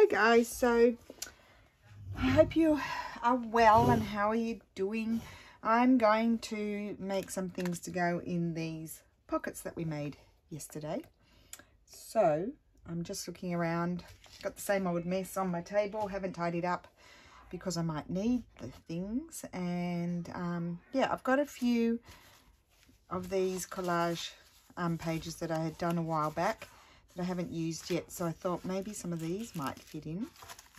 Hey guys, so I hope you are well and how are you doing? I'm going to make some things to go in these pockets that we made yesterday. So I'm just looking around, got the same old mess on my table, haven't tidied up because I might need the things. And yeah, I've got a few of these collage pages that I had done a while back that I haven't used yet, so I thought maybe some of these might fit in.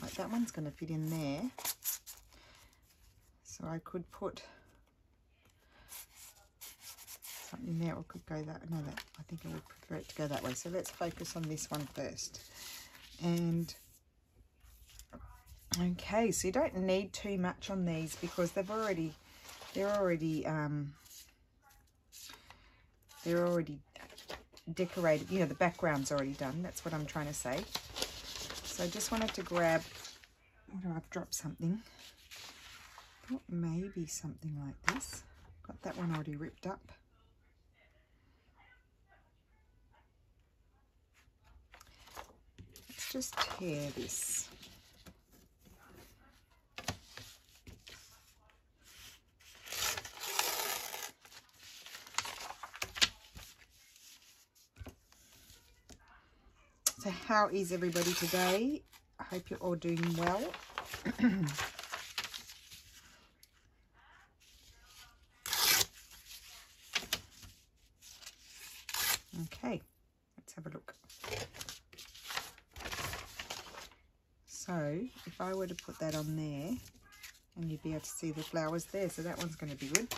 Like that one's going to fit in there, so I could put something there, or could go that, no, that I think I would prefer it to go that way. So let's focus on this one first. And okay, so you don't need too much on these because they're already decorated, you know, the background's already done. That's what I'm trying to say. So I just wanted to grab, oh, I've dropped something. I thought maybe something like this. Got that one already ripped up. Let's just tear this. So how is everybody today? I hope you're all doing well. Okay, let's have a look. So if I were to put that on there, and you'd be able to see the flowers there, so that one's going to be good.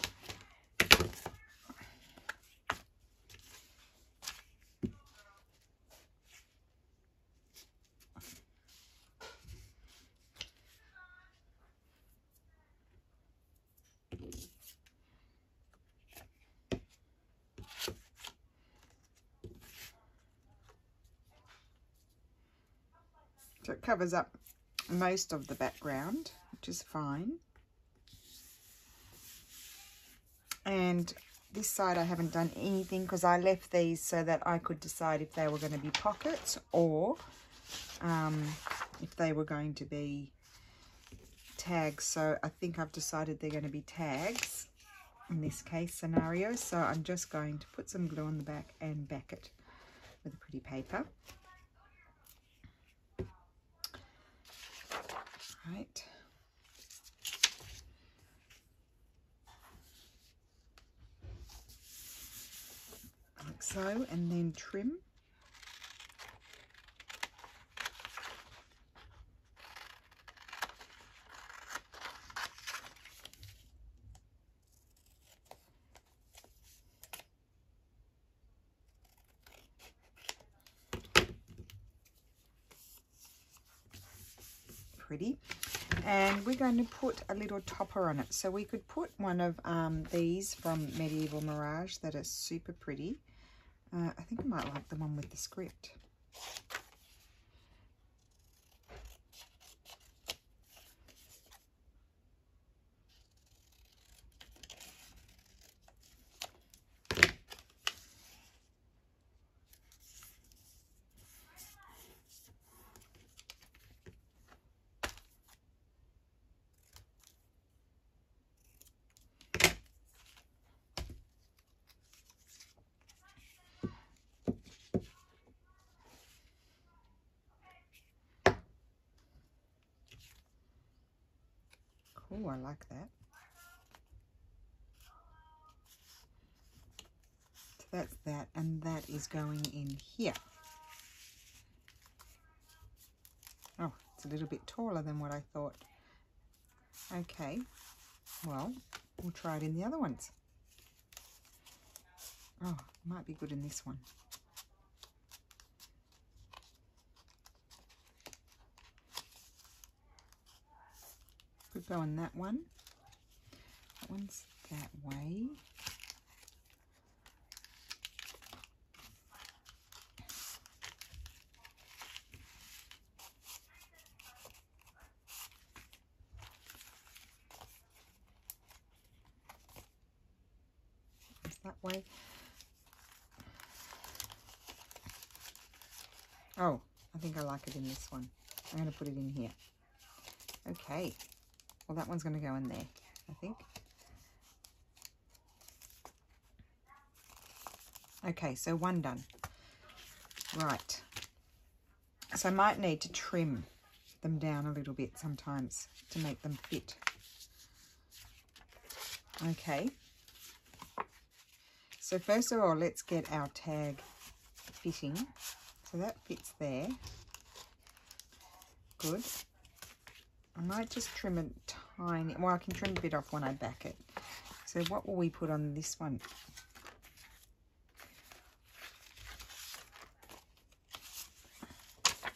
So it covers up most of the background, which is fine. And this side I haven't done anything because I left these so that I could decide if they were going to be pockets or if they were going to be tags. So I think I've decided they're going to be tags in this case scenario. So I'm just going to put some glue on the back and back it with a pretty paper. Right. Like so, and then trim. Pretty. And we're going to put a little topper on it. So we could put one of these from Medieval Mirage that are super pretty. I think I might like the one with the script. Oh, I like that. So that's that, and that is going in here. Oh, it's a little bit taller than what I thought. Okay, well, we'll try it in the other ones. Oh, it might be good in this one. Could go in that one. That one's that way. It's that way. Oh, I think I like it in this one. I'm going to put it in here. Okay, well, that one's going to go in there, I think. Okay, so one done. Right, so I might need to trim them down a little bit sometimes to make them fit. Okay, so first of all, let's get our tag fitting. So that fits there. Good. I might just trim a tiny, well, I can trim a bit off when I back it. So what will we put on this one?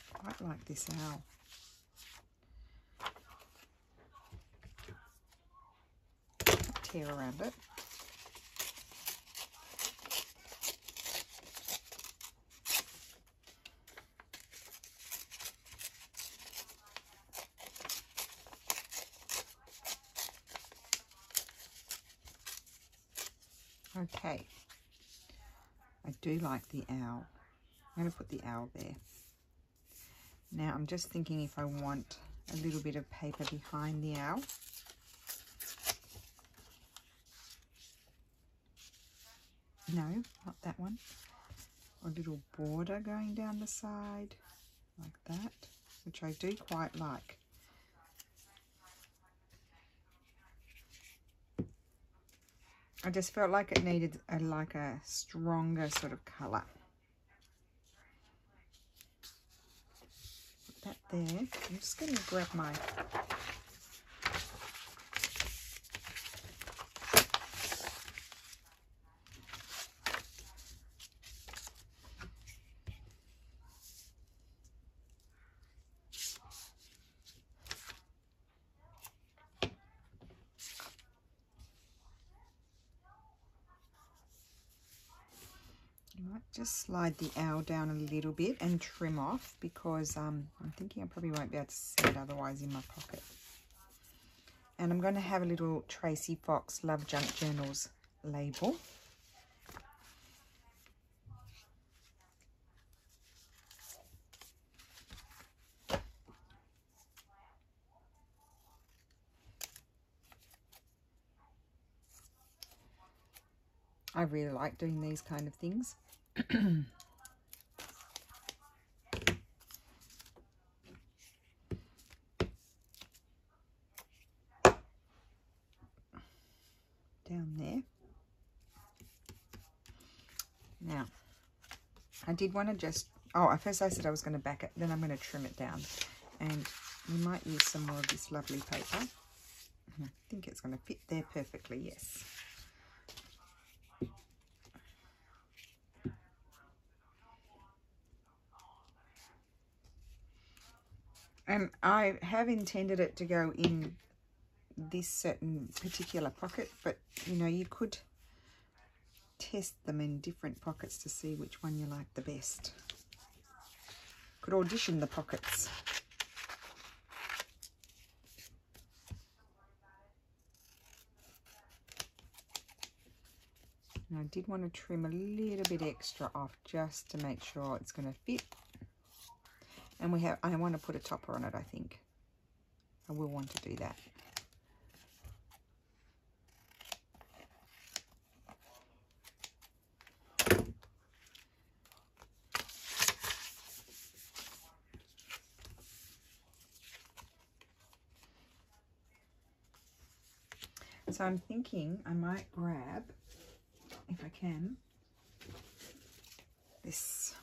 I quite like this owl. Tear around it. Okay, I do like the owl. I'm going to put the owl there. Now I'm just thinking if I want a little bit of paper behind the owl. No, not that one. A little border going down the side like that, which I do quite like. I just felt like it needed a stronger sort of colour. Put that there. I'm just going to grab my just slide the owl down a little bit and trim off, because I'm thinking I probably won't be able to see it otherwise in my pocket. And I'm going to have a little Tracy Fox Love Junk Journals label. I really like doing these kind of things. Down there. Now, I did want to just, oh, at first I said I was going to back it, then I'm going to trim it down. And we might use some more of this lovely paper. I think it's going to fit there perfectly, yes. And I have intended it to go in this certain particular pocket, but, you know, you could test them in different pockets to see which one you like the best. Could audition the pockets. And I did want to trim a little bit extra off just to make sure it's going to fit. And we have, I want to put a topper on it, I think. I will want to do that. So I'm thinking I might grab, if I can, this.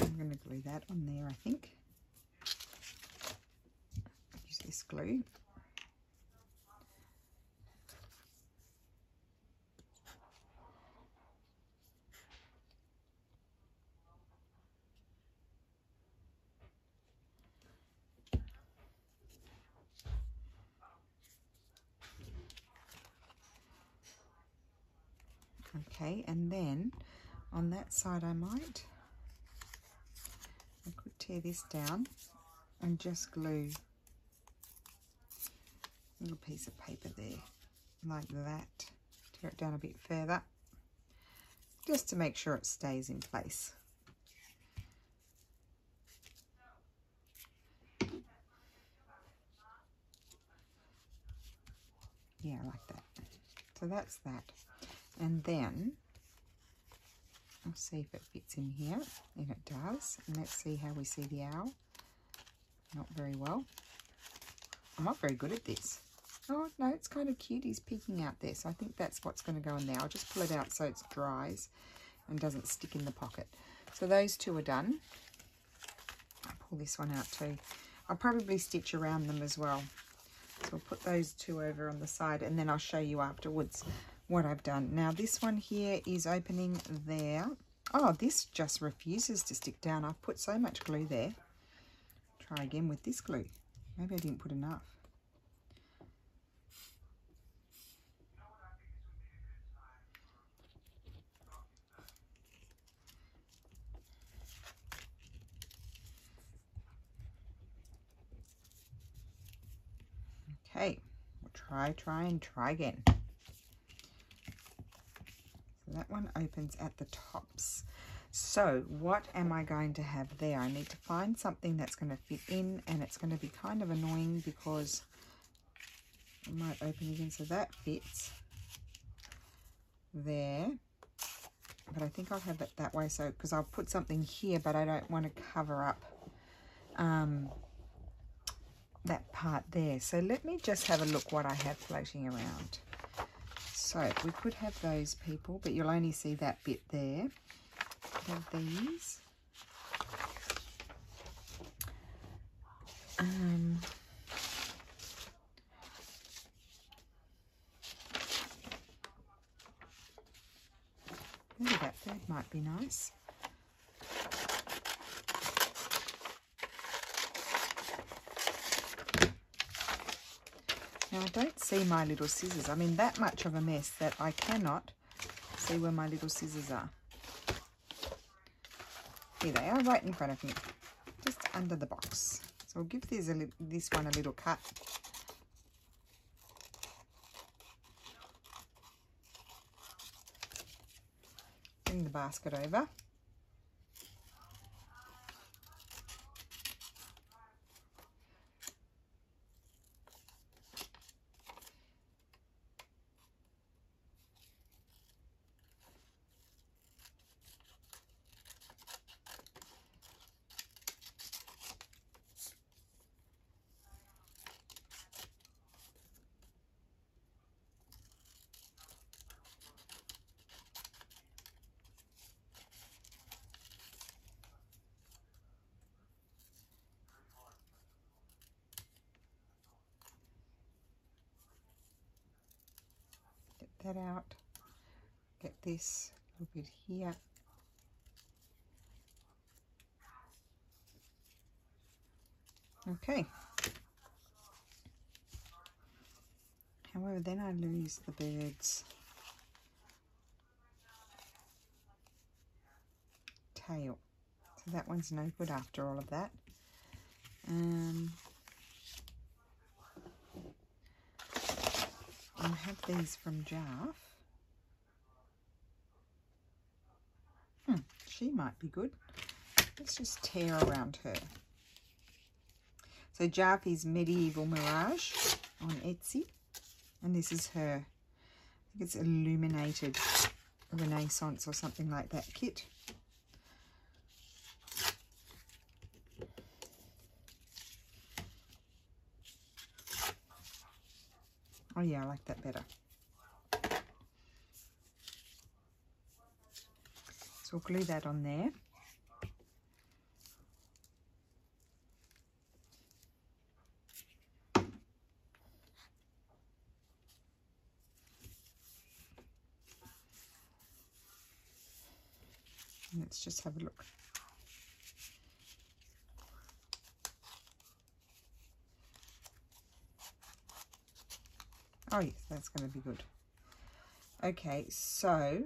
I'm going to glue that on there, I think. Use this glue. Okay, and then on that side I could tear this down and just glue a little piece of paper there like that. Tear it down a bit further just to make sure it stays in place. Yeah, like that. So that's that. And then I'll see if it fits in here, and it does. And let's see how we see the owl. Not very well. I'm not very good at this. Oh no, it's kind of cute. He's peeking out there, so I think that's what's going to go in there. I'll just pull it out so it dries and doesn't stick in the pocket. So those two are done. I'll pull this one out too. I'll probably stitch around them as well. So I'll put those two over on the side, and then I'll show you afterwards what I've done. Now this one here is opening there. Oh, this just refuses to stick down. I've put so much glue there. Try again with this glue. Maybe I didn't put enough. Okay, we'll try again. So that one opens at the tops. So what am I going to have there? I need to find something that's going to fit in, and it's going to be kind of annoying because it might open again. So that fits there, but I think I'll have it that way. So because I'll put something here, but I don't want to cover up that part there. So let me just have a look what I have floating around. So we could have those people, but you'll only see that bit there. Have these. Maybe that third might be nice. Now I don't see my little scissors. I'm in that much of a mess that I cannot see where my little scissors are. Here they are, right in front of me, just under the box. So I'll give this one a little cut. Bring the basket over. That out, get this little bit here. Okay, however then I lose the bird's tail, so that one's no good after all of that. I have these from Jarf. She might be good. Let's just tear around her. So Jarf is Medieval Mirage on Etsy. And this is her, I think it's Illuminated Renaissance or something like that kit. Oh yeah, I like that better. So we'll glue that on there. And let's just have a look. Oh yes, that's going to be good. Okay, so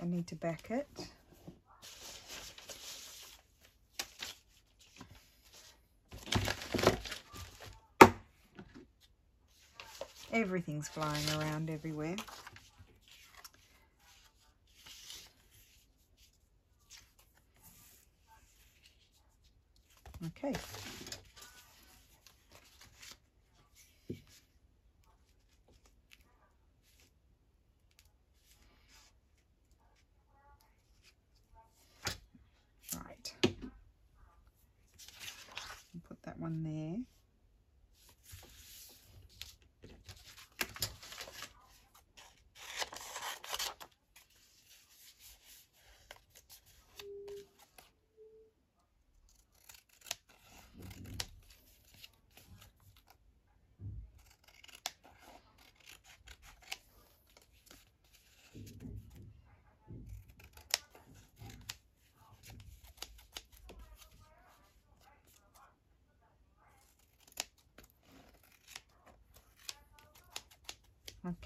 I need to back it. Everything's flying around everywhere. Okay. Right. Put that one there.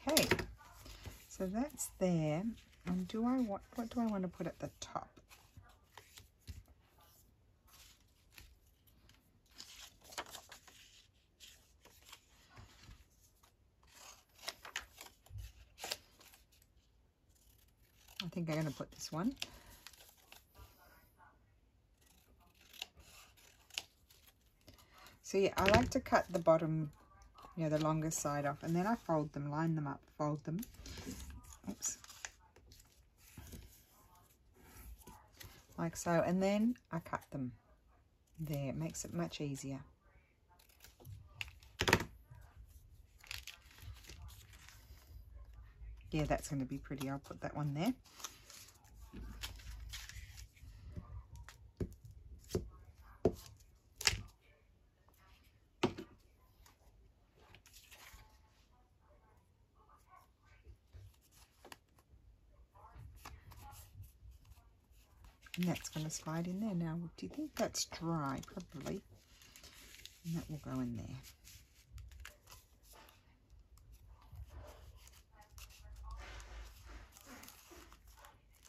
Okay, so that's there. And do I want, what do I want to put at the top? I think I'm going to put this one. So yeah, I like to cut the bottom, you know, the longer side off, and then I fold them, line them up, fold them. Oops. Like so, and then I cut them. There, it makes it much easier. Yeah, that's going to be pretty. I'll put that one there. And that's going to slide in there. Now, do you think that's dry? Probably. And that will go in there.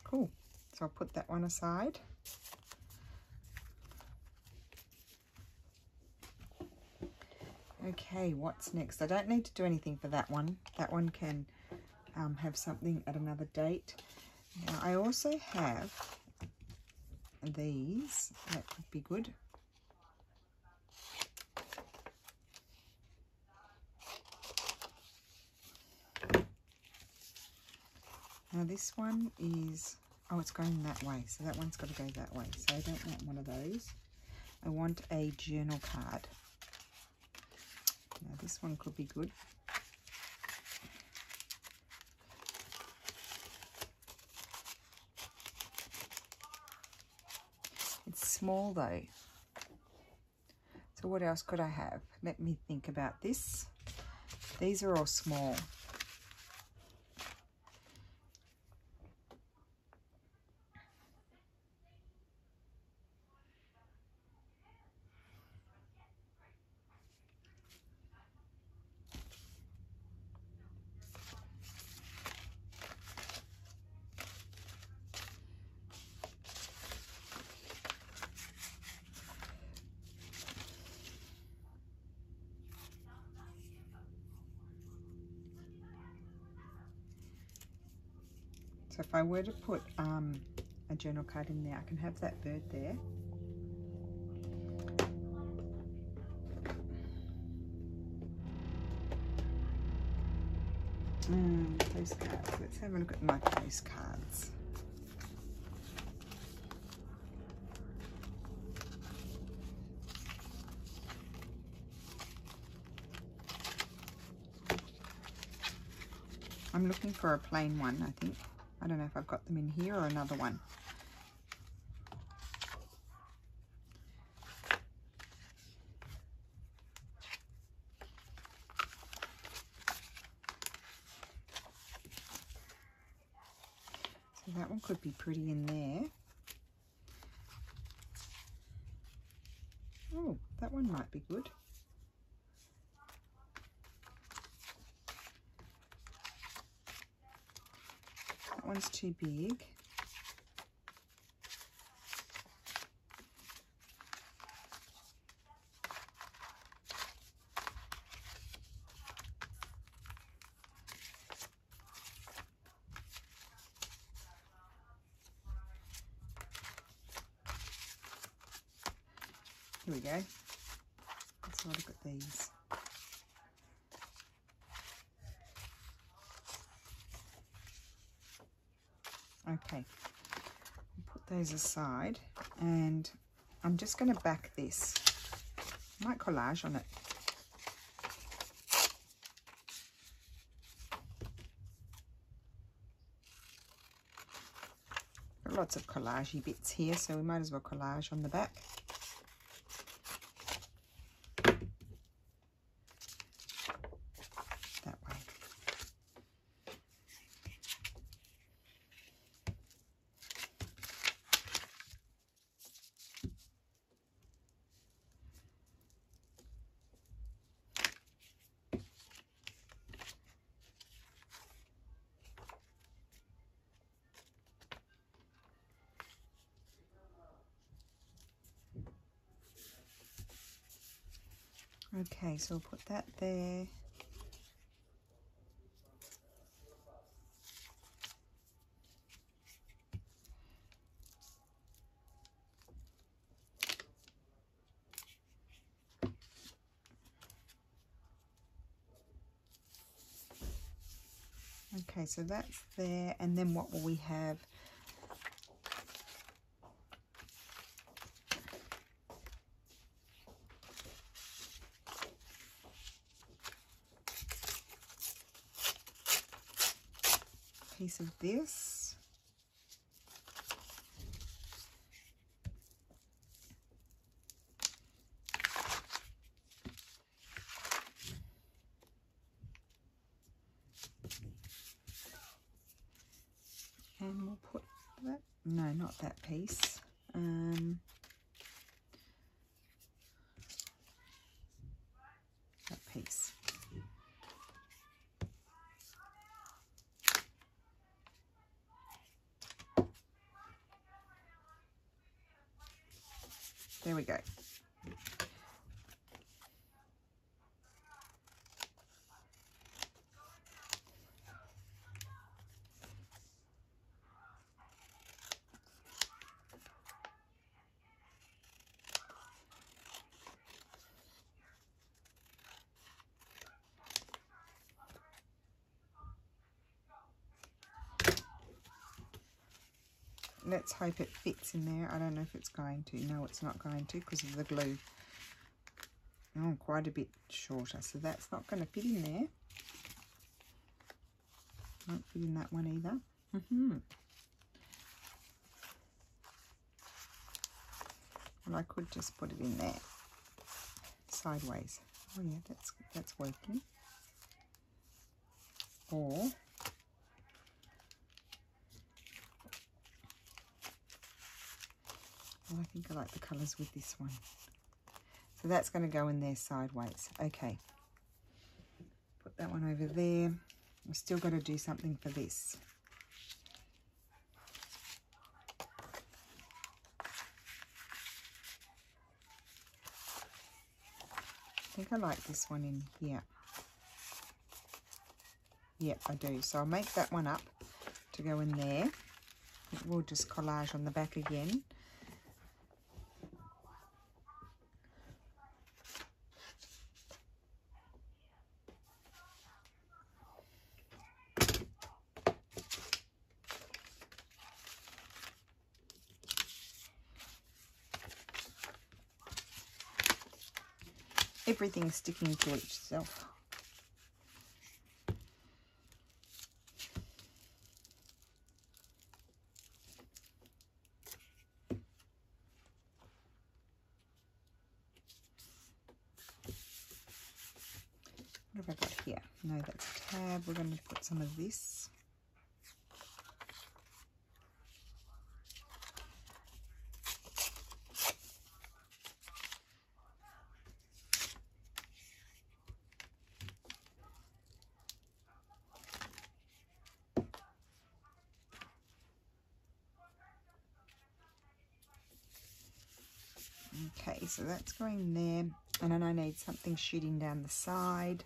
Cool. So I'll put that one aside. Okay, what's next? I don't need to do anything for that one. That one can have something at another date. Now, I also have these, that would be good. Now this one is, oh, it's going that way, so that one's got to go that way, so I don't want one of those. I want a journal card. Now this one could be good. Small though. So what else could I have? Let me think about this. These are all small. So if I were to put a journal card in there, I can have that bird there. Postcards. Let's have a look at my postcards. I'm looking for a plain one, I think. I don't know if I've got them in here or another one. So that one could be pretty in there. Oh, that one might be good. One's too big. Here we go. Let's have a look at these. Okay, put those aside, and I'm just going to back this. I might collage on it. Got lots of collagey bits here, so we might as well collage on the back. Okay, so I'll put that there. Okay, so that's there, and then what will we have? Piece of this, and we'll put that, no, not that piece, that piece. There we go. Let's hope it fits in there. I don't know if it's going to. No, it's not going to because of the glue. Oh, quite a bit shorter. So that's not going to fit in there. Won't fit in that one either. Well, I could just put it in there sideways. Oh yeah, that's working. Or I think I like the colours with this one. So that's going to go in there sideways. Okay. Put that one over there. We've still got to do something for this. I think I like this one in here. Yep, I do. So I'll make that one up to go in there. We'll just collage on the back again. Everything's sticking to itself. What have I got here? No, that's a tab. We're going to put some of this. Okay, so that's going there, and then I need something shooting down the side.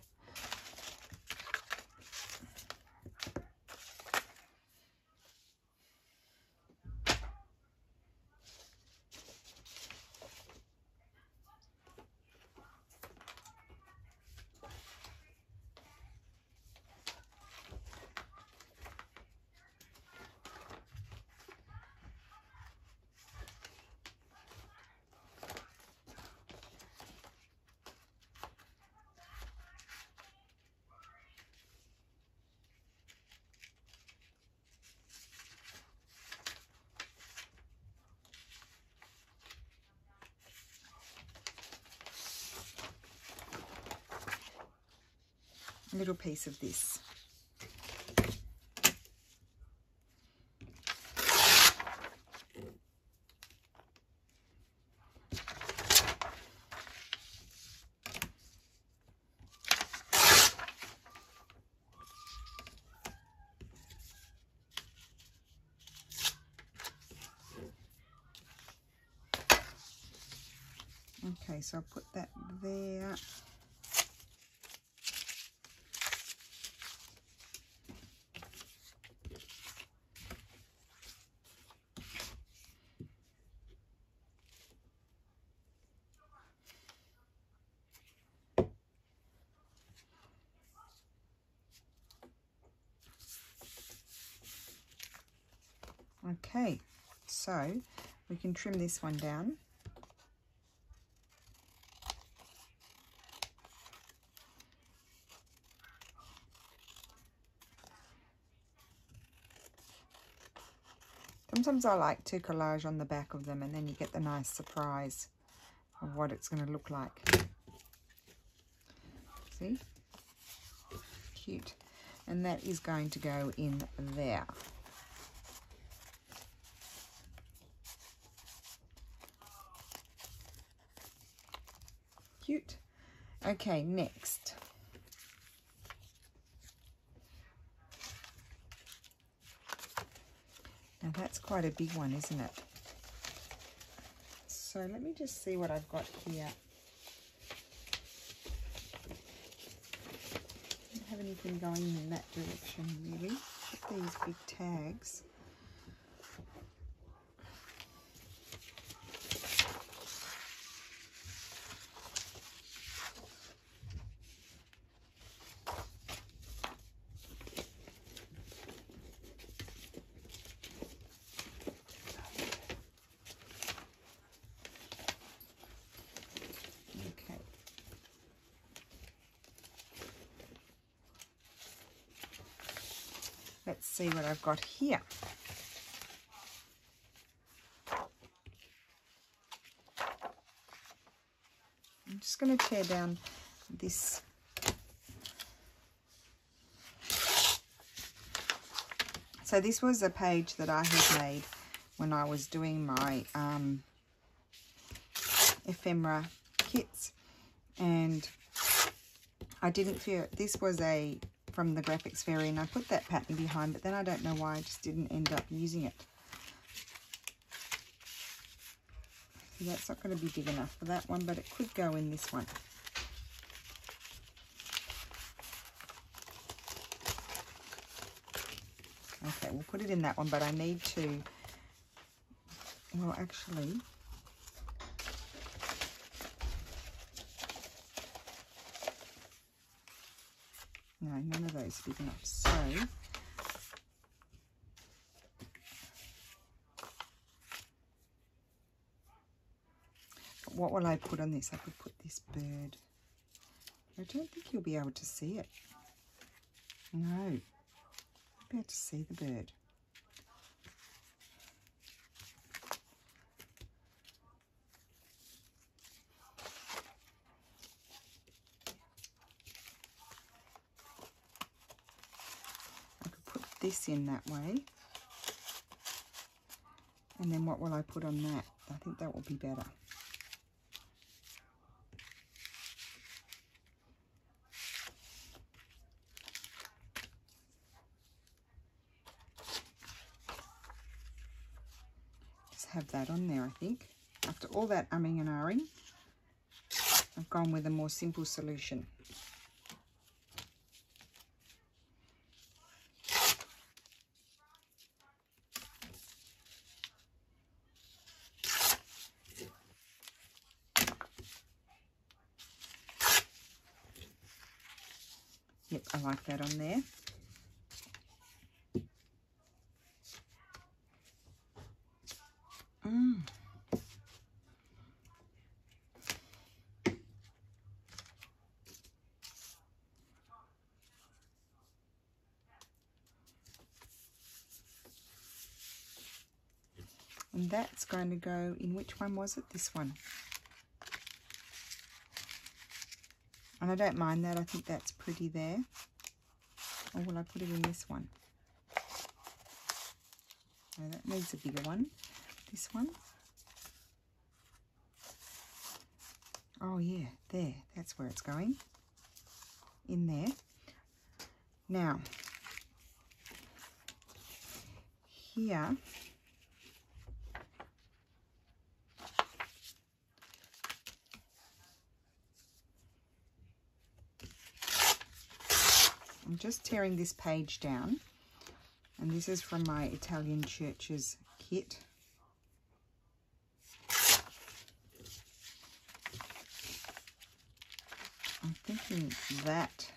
a little piece of this. Okay, so I'll put that there. Okay, so we can trim this one down. Sometimes I like to collage on the back of them, and then you get the nice surprise of what it's going to look like. See? Cute. And that is going to go in there. Cute. Okay, next. Now that's quite a big one, isn't it? So let me just see what I've got here. I don't have anything going in that direction, really. Get these big tags. Let's see what I've got here. I'm just going to tear down this. So this was a page that I had made when I was doing my ephemera kits, and I didn't feel this was a from the Graphics Fairy, and I put that pattern behind, but then I don't know why I just didn't end up using it. So that's not going to be big enough for that one, but it could go in this one. Okay, we'll put it in that one, but I need to, well, actually, no, none of those are big enough. So what will I put on this? I could put this bird. I don't think you'll be able to see it. No, you'll be able to see the bird. This in that way, and then what will I put on that? I think that will be better. Just have that on there. I think after all that umming and ahhing, I've gone with a more simple solution. Yep, I like that on there. And that's going to go in, which one was it? This one. And I don't mind that. I think that's pretty there. Or will I put it in this one? No, that needs a bigger one. This one. Oh yeah, there. That's where it's going. In there. Now, here, I'm just tearing this page down, and this is from my Italian Churches kit. I'm thinking that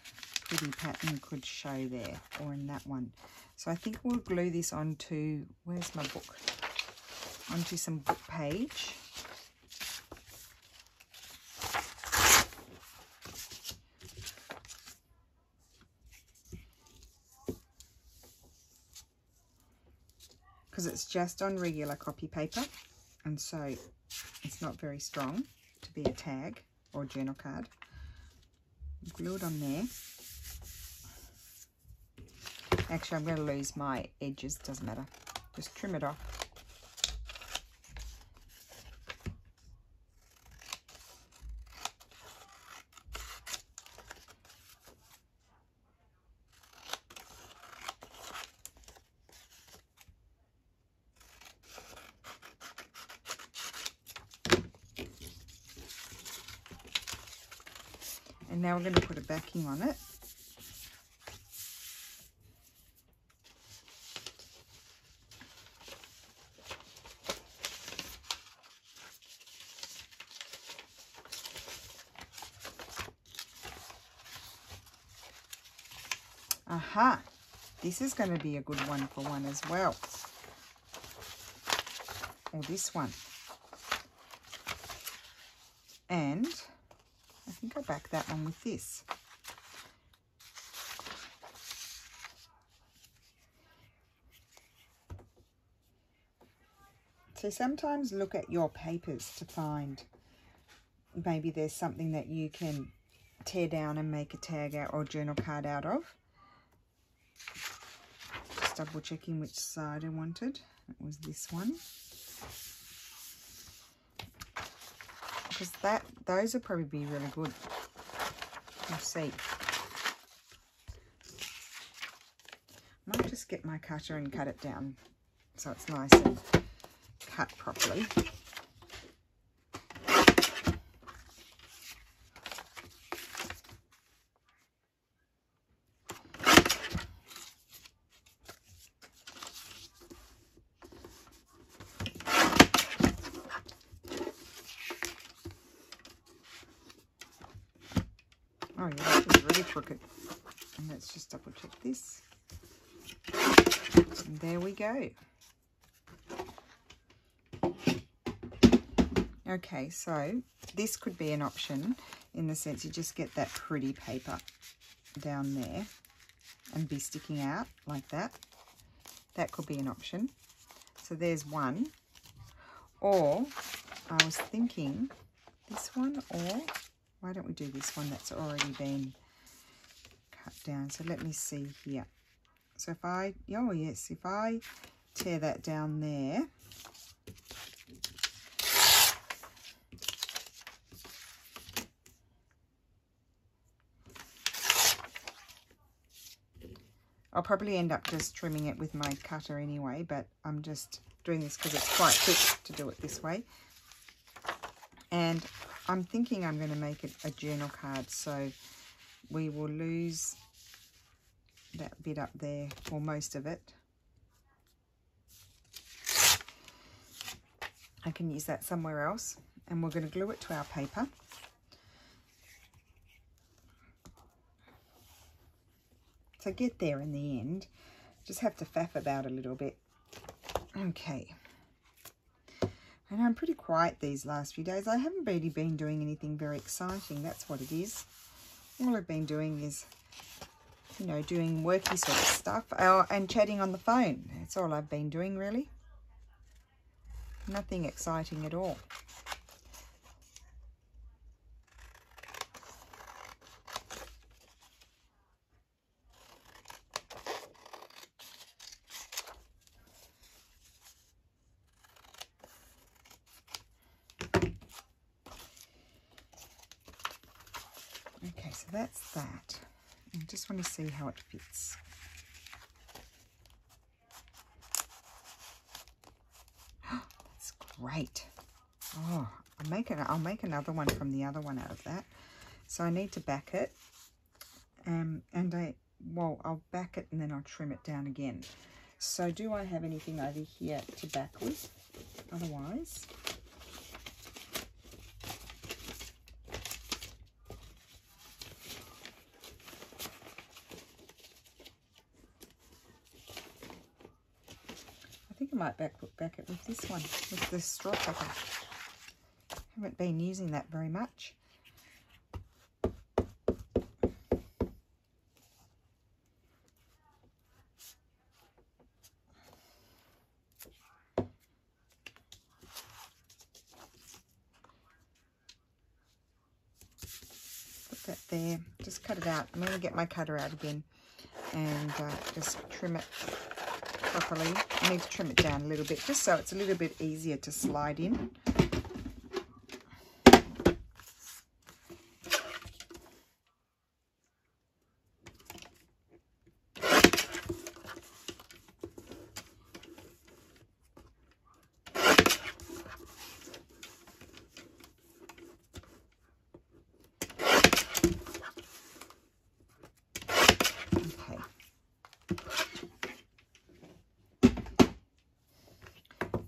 pretty pattern could show there, or in that one. So I think we'll glue this onto, where's my book? Onto some book page. It's just on regular copy paper, and so it's not very strong to be a tag or journal card. Glue it on there. Actually, I'm going to lose my edges, doesn't matter. Just trim it off. Now we're going to put a backing on it. Aha! This is going to be a good one for one as well. Or this one. And I think I'll back that one with this. So sometimes look at your papers to find maybe there's something that you can tear down and make a tag out or journal card out of. Just double checking which side I wanted. It was this one. Because those would probably be really good. We'll see. Might just get my cutter and cut it down so it's nice and cut properly. Oh yeah, that was really crooked. And let's just double check this. And there we go. Okay, so this could be an option in the sense you just get that pretty paper down there and be sticking out like that. That could be an option. So there's one. Or I was thinking this one, or why don't we do this one that's already been cut down? So let me see here. So if I, oh yes, if I tear that down there, I'll probably end up just trimming it with my cutter anyway, but I'm just doing this because it's quite quick to do it this way. And I'm thinking I'm going to make it a journal card, so we will lose that bit up there, or most of it. I can use that somewhere else, and we're going to glue it to our paper. So get there in the end, just have to faff about a little bit. Okay. And I'm pretty quiet these last few days. I haven't really been doing anything very exciting. That's what it is. All I've been doing is, you know, doing worky sort of stuff and chatting on the phone. That's all I've been doing, really. Nothing exciting at all. so that's that. I just want to see how it fits. That's great. Oh, I'll make another one from the other one out of that. So I need to back it, I'll back it and then I'll trim it down again. So do I have anything over here to back with? Otherwise, I think I might back it with this one, with the straw paper. Haven't been using that very much. There, just cut it out. I'm going to get my cutter out again and just trim it properly. I need to trim it down a little bit just so it's a little bit easier to slide in.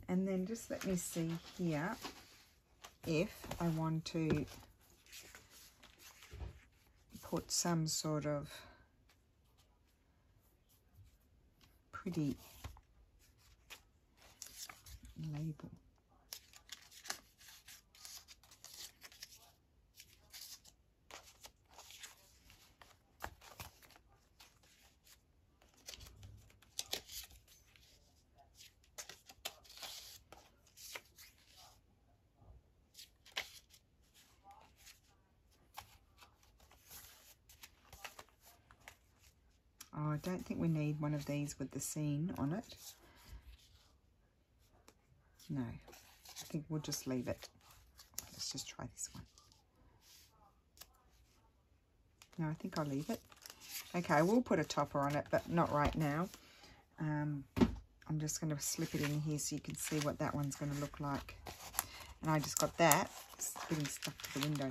And then just let me see here if I want to put some sort of pretty label. I don't think we need one of these with the scene on it. No, I think we'll just leave it. Let's just try this one. No, I think I'll leave it. Okay, we'll put a topper on it, but not right now. I'm just going to slip it in here so you can see what that one's going to look like. And I just got that. It's getting stuck to the window.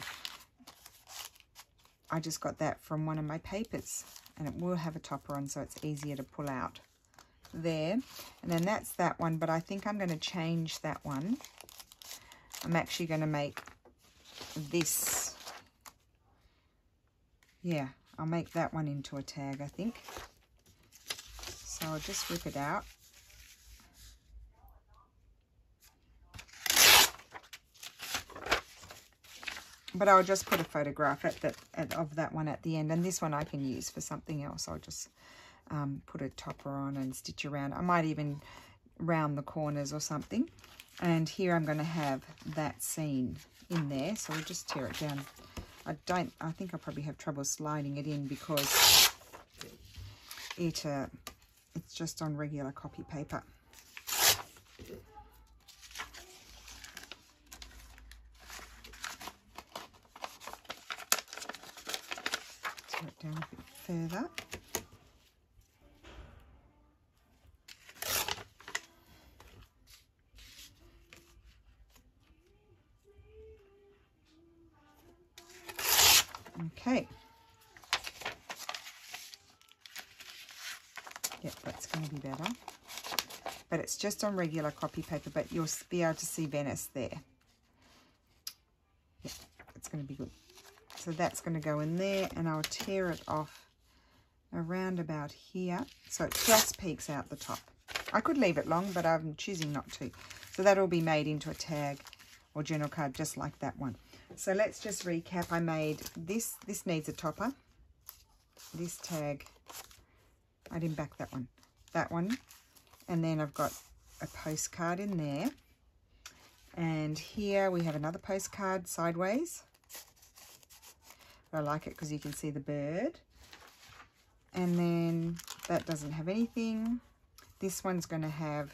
I just got that from one of my papers. And it will have a topper on, so it's easier to pull out there. And then that's that one, but I think I'm going to change that one. I'm actually going to make this. Yeah, I'll make that one into a tag, I think. So I'll just rip it out. But I'll just put a photograph of that one at the end. And this one I can use for something else. I'll just put a topper on and stitch around. I might even round the corners or something. And here I'm going to have that scene in there. So I'll just tear it down. I think I'll probably have trouble sliding it in because it's just on regular copy paper. Down a bit further. Okay. Yep, that's going to be better. But it's just on regular copy paper, but you'll be able to see Venice there. Yep, it's going to be good. So that's going to go in there, and I'll tear it off around about here. So it just peeks out the top. I could leave it long, but I'm choosing not to. So that'll be made into a tag or journal card, just like that one. So let's just recap. I made this. This needs a topper. This tag. I didn't back that one. That one. And then I've got a postcard in there. And here we have another postcard sideways. I like it because you can see the bird. And then that doesn't have anything. This one's going to have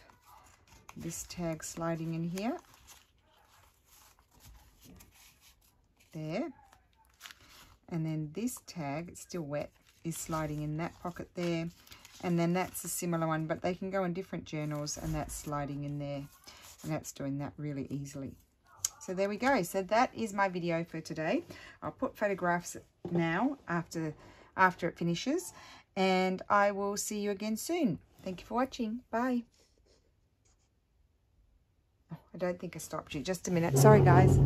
this tag sliding in here. There. And then this tag, it's still wet, is sliding in that pocket there. And then that's a similar one, but they can go in different journals, and that's sliding in there. And that's doing that really easily. So there we go. So that is my video for today. I'll put photographs now after it finishes. And I will see you again soon. Thank you for watching. Bye. Oh, I don't think I stopped you. Just a minute. Sorry, guys.